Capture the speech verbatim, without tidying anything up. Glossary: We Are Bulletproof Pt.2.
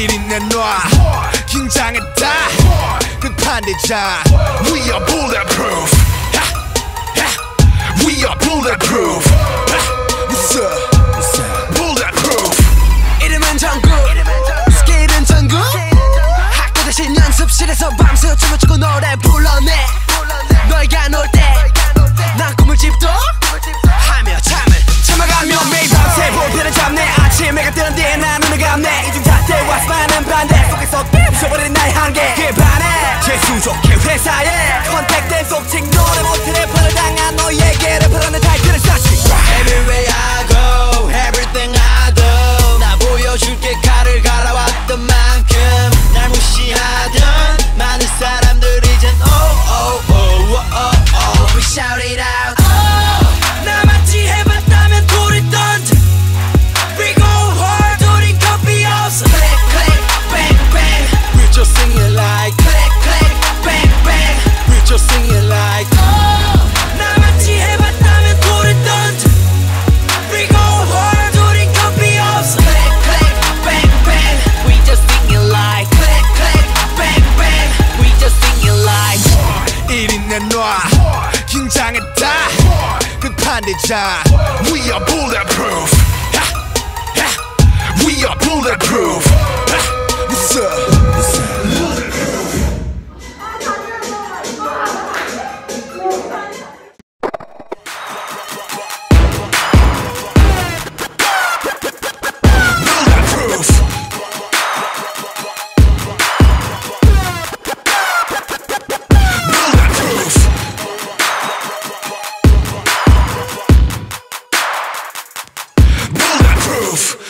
미리 내놔 긴장했다 끝판 대장 We are bulletproof We are bulletproof Bulletproof 이름은 정국 스케일은 전국 학교 대신 연습실에서 밤새워 춤을 추고 노래 불러내 너희가 놀 때 난 꿈을 짚도 하며 참을 참아가며 매일 밤새 볼펜을 잡네 아침에 가 뜨는데 난 눈을 감네 이젠 다 때와 수많은 반대 속에서 부숴버린 나의 한계 그에 반해 재수족해 회사에 컨택된 속칭 노래 못해 래퍼를 당한 너에게 래퍼라는 타이틀을 써시 Everywhere I go everything I do 나 보여줄게 칼을 갈아왔던 만큼 날 무시하던 많은 사람들 이젠 oh oh oh oh oh we shout it out 긴장했다 끝판 대장 We are bulletproof We are bulletproof Oof.